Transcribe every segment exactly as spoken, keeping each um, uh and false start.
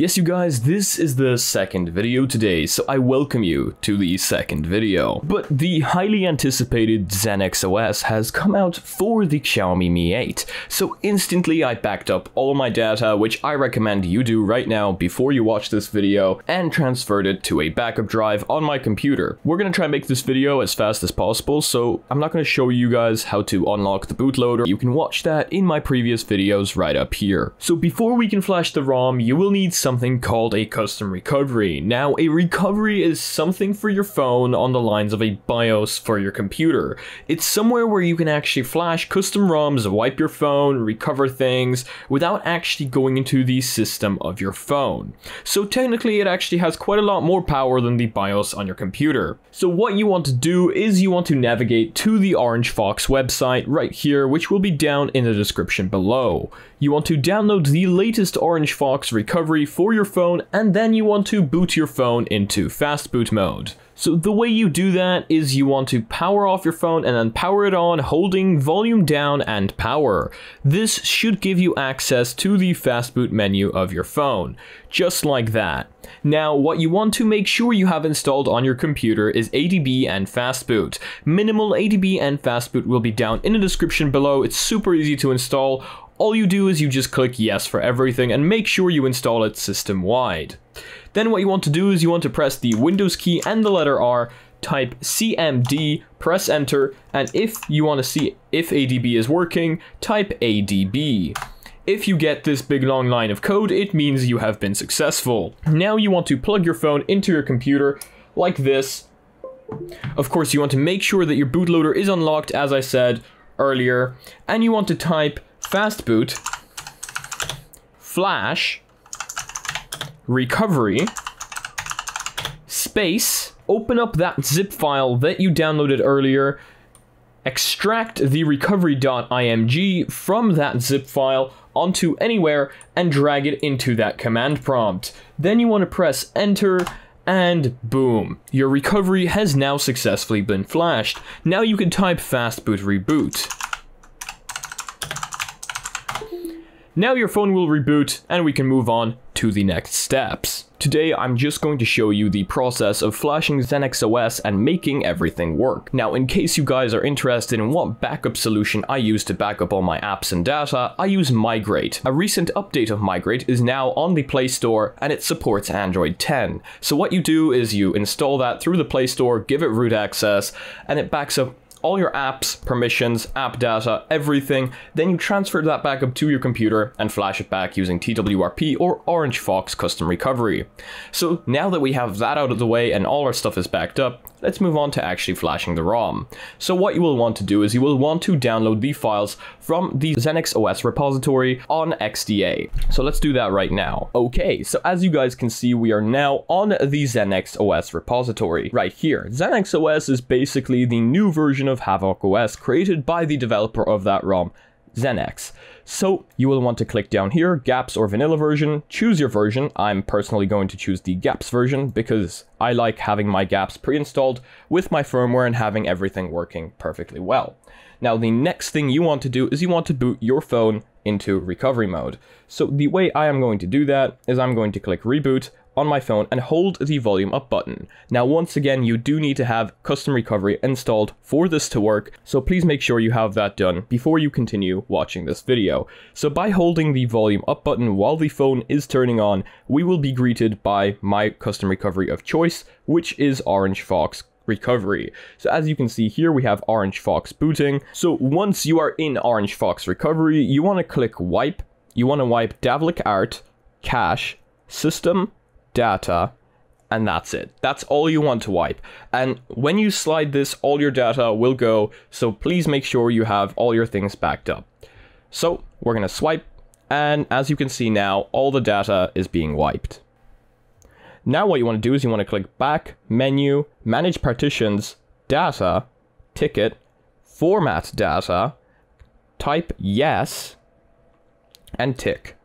Yes, you guys, this is the second video today, so I welcome you to the second video. But the highly anticipated ZenX O S has come out for the Xiaomi Mi eight, so instantly I backed up all my data, which I recommend you do right now before you watch this video, and transferred it to a backup drive on my computer. We're gonna try and make this video as fast as possible, so I'm not gonna show you guys how to unlock the bootloader. You can watch that in my previous videos right up here. So before we can flash the ROM, you will need some something called a custom recovery. Now, a recovery is something for your phone on the lines of a BIOS for your computer. It's somewhere where you can actually flash custom ROMs, wipe your phone, recover things without actually going into the system of your phone. So technically it actually has quite a lot more power than the BIOS on your computer. So what you want to do is you want to navigate to the OrangeFox website right here, which will be down in the description below. You want to download the latest OrangeFox recovery for your phone, and then you want to boot your phone into fastboot mode. So the way you do that is you want to power off your phone and then power it on, holding volume down and power. This should give you access to the fastboot menu of your phone, just like that. Now, what you want to make sure you have installed on your computer is A D B and fastboot. Minimal A D B and fastboot will be down in the description below. It's super easy to install. All you do is you just click yes for everything and make sure you install it system-wide. Then what you want to do is you want to press the Windows key and the letter R, type C M D, press enter, and if you want to see if A D B is working, type A D B. If you get this big long line of code, it means you have been successful. Now you want to plug your phone into your computer like this. Of course, you want to make sure that your bootloader is unlocked, as I said earlier, and you want to type fastboot flash recovery space, open up that zip file that you downloaded earlier, extract the recovery.img from that zip file onto anywhere and drag it into that command prompt. Then you want to press enter and boom, your recovery has now successfully been flashed. Now you can type fastboot reboot. Now your phone will reboot and we can move on to the next steps. Today, I'm just going to show you the process of flashing ZenX O S and making everything work. Now, in case you guys are interested in what backup solution I use to back up all my apps and data, I use Migrate. A recent update of Migrate is now on the Play Store and it supports Android ten. So what you do is you install that through the Play Store, give it root access, and it backs up all your apps, permissions, app data, everything. Then you transfer that back up to your computer and flash it back using T W R P or OrangeFox custom recovery. So now that we have that out of the way and all our stuff is backed up, let's move on to actually flashing the ROM. So what you will want to do is you will want to download the files from the ZenX O S repository on X D A. So let's do that right now. Okay, so as you guys can see, we are now on the ZenX O S repository right here. ZenX O S is basically the new version of Havoc O S created by the developer of that ROM, ZenX. So you will want to click down here, GApps or vanilla version, choose your version. I'm personally going to choose the GApps version because I like having my GApps pre-installed with my firmware and having everything working perfectly well. Now the next thing you want to do is you want to boot your phone into recovery mode. So the way I am going to do that is I'm going to click reboot on my phone and hold the volume up button. Now once again, you do need to have custom recovery installed for this to work, so please make sure you have that done before you continue watching this video. So by holding the volume up button while the phone is turning on, we will be greeted by my custom recovery of choice, which is OrangeFox recovery. So as you can see here, we have OrangeFox booting. So once you are in OrangeFox recovery, you want to click wipe. You want to wipe Dalvik Art, cache, system, data, and that's it. That's all you want to wipe. And when you slide this, all your data will go. So please make sure you have all your things backed up. So we're going to swipe. And as you can see now, all the data is being wiped. Now what you want to do is you want to click back, menu, manage partitions, data, ticket, format data, type yes, and tick.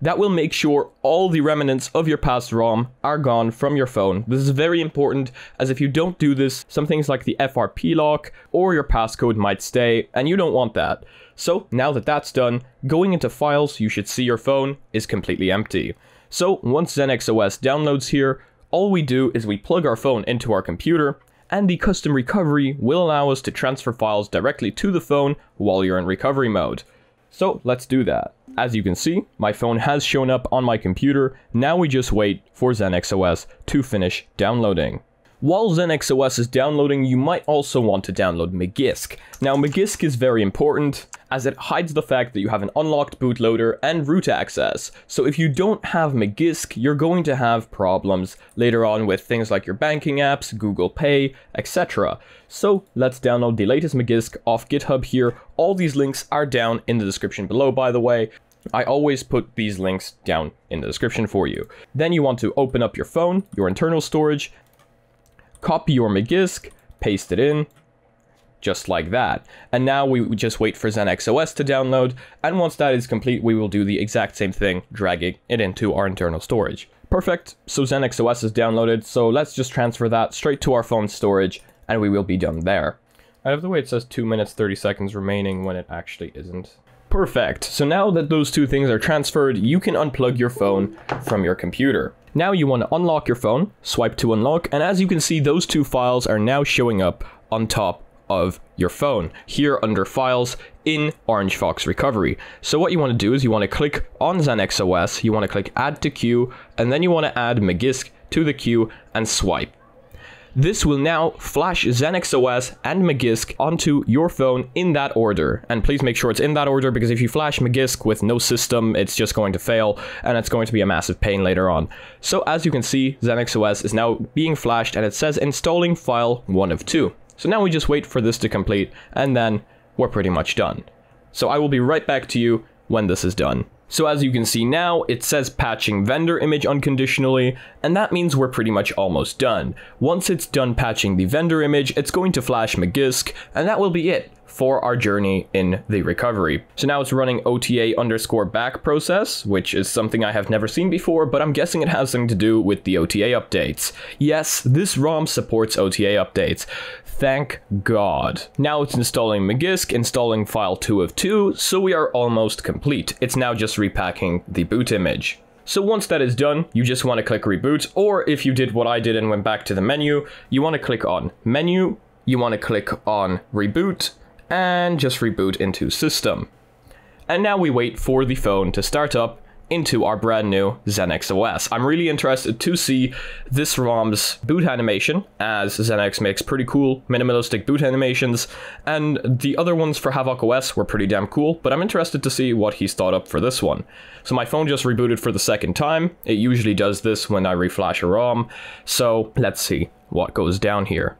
That will make sure all the remnants of your past ROM are gone from your phone. This is very important, as if you don't do this, some things like the F R P lock or your passcode might stay, and you don't want that. So now that that's done, going into files, you should see your phone is completely empty. So once ZenX O S downloads here, all we do is we plug our phone into our computer, and the custom recovery will allow us to transfer files directly to the phone while you're in recovery mode. So let's do that. As you can see, my phone has shown up on my computer. Now we just wait for ZenX O S to finish downloading. While ZenX O S is downloading, you might also want to download Magisk. Now Magisk is very important as it hides the fact that you have an unlocked bootloader and root access. So if you don't have Magisk, you're going to have problems later on with things like your banking apps, Google Pay, et cetera. So let's download the latest Magisk off GitHub here. All these links are down in the description below, by the way. I always put these links down in the description for you. Then you want to open up your phone, your internal storage, copy your Magisk, paste it in, just like that. And now we just wait for ZenX O S to download, and once that is complete, we will do the exact same thing, dragging it into our internal storage. Perfect, so ZenX O S is downloaded, so let's just transfer that straight to our phone storage, and we will be done there. Out of the way, it says two minutes, thirty seconds remaining when it actually isn't. Perfect, so now that those two things are transferred, you can unplug your phone from your computer. Now you want to unlock your phone, swipe to unlock, and as you can see, those two files are now showing up on top of your phone, here under Files in OrangeFox Recovery. So what you want to do is you want to click on ZenX O S, you want to click Add to Queue, and then you want to add Magisk to the queue and swipe. This will now flash ZenX O S and Magisk onto your phone in that order. And please make sure it's in that order, because if you flash Magisk with no system, it's just going to fail and it's going to be a massive pain later on. So as you can see, ZenX O S is now being flashed and it says installing file one of two. So now we just wait for this to complete and then we're pretty much done. So I will be right back to you when this is done. So as you can see now, it says patching vendor image unconditionally, and that means we're pretty much almost done. Once it's done patching the vendor image, it's going to flash Magisk, and that will be it for our journey in the recovery. So now it's running O T A underscore back process, which is something I have never seen before, but I'm guessing it has something to do with the O T A updates. Yes, this ROM supports O T A updates. Thank God. Now it's installing Magisk, installing file two of two, so we are almost complete. It's now just repacking the boot image. So once that is done, you just want to click reboot, or if you did what I did and went back to the menu, you want to click on menu, you want to click on reboot, and just reboot into system. And now we wait for the phone to start up into our brand new ZenX O S. I'm really interested to see this ROM's boot animation, as ZenX makes pretty cool minimalistic boot animations, and the other ones for Havoc O S were pretty damn cool, but I'm interested to see what he's thought up for this one. So my phone just rebooted for the second time. It usually does this when I reflash a ROM, so let's see what goes down here.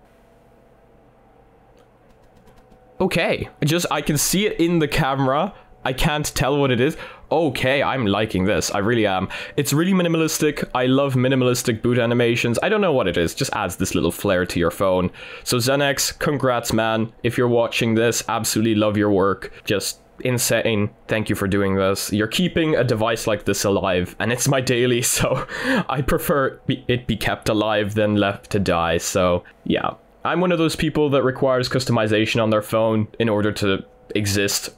Okay, just I can see it in the camera. I can't tell what it is. Okay, I'm liking this. I really am. It's really minimalistic. I love minimalistic boot animations. I don't know what it is. Just adds this little flair to your phone. So ZenX, congrats, man. If you're watching this, absolutely love your work. Just insane. Thank you for doing this. You're keeping a device like this alive, and it's my daily, so I prefer it be kept alive than left to die. So yeah, I'm one of those people that requires customization on their phone in order to exist.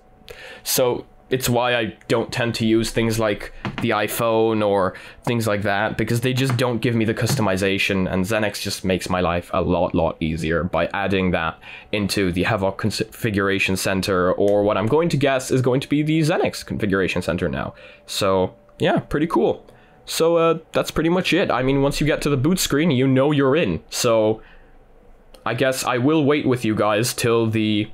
So it's why I don't tend to use things like the iPhone or things like that, because they just don't give me the customization, and ZenX just makes my life a lot, lot easier by adding that into the Havoc Configuration Center, or what I'm going to guess is going to be the ZenX Configuration Center now. So yeah, pretty cool. So uh, that's pretty much it. I mean, once you get to the boot screen, you know you're in. So I guess I will wait with you guys till the...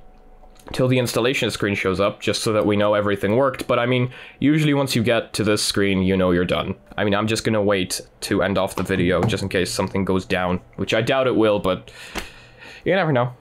till the installation screen shows up, just so that we know everything worked. But I mean, usually once you get to this screen, you know you're done. I mean, I'm just gonna wait to end off the video just in case something goes down, which I doubt it will, but you never know.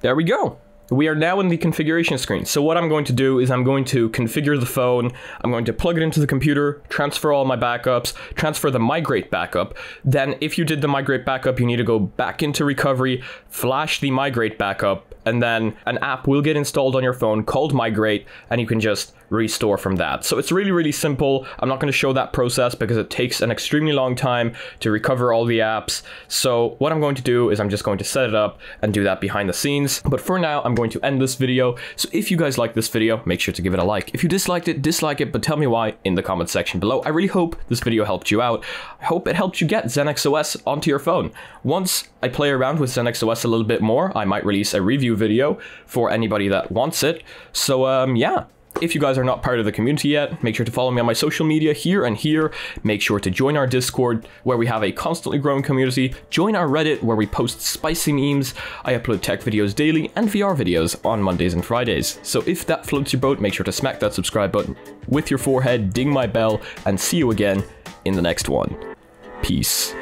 There we go. We are now in the configuration screen. So what I'm going to do is I'm going to configure the phone. I'm going to plug it into the computer, transfer all my backups, transfer the migrate backup. Then if you did the migrate backup, you need to go back into recovery, flash the migrate backup, and then an app will get installed on your phone called migrate, and you can just restore from that. So it's really, really simple. I'm not going to show that process because it takes an extremely long time to recover all the apps. So what I'm going to do is I'm just going to set it up and do that behind the scenes. But for now, I'm going to end this video. So if you guys like this video, make sure to give it a like. If you disliked it, dislike it, but tell me why in the comment section below. I really hope this video helped you out. I hope it helped you get ZenX O S onto your phone. Once I play around with ZenX O S a little bit more, I might release a review video for anybody that wants it. So um, yeah. If you guys are not part of the community yet, make sure to follow me on my social media here and here. Make sure to join our Discord, where we have a constantly growing community. Join our Reddit, where we post spicy memes. I upload tech videos daily and V R videos on Mondays and Fridays. So if that floats your boat, make sure to smack that subscribe button with your forehead, ding my bell, and see you again in the next one. Peace.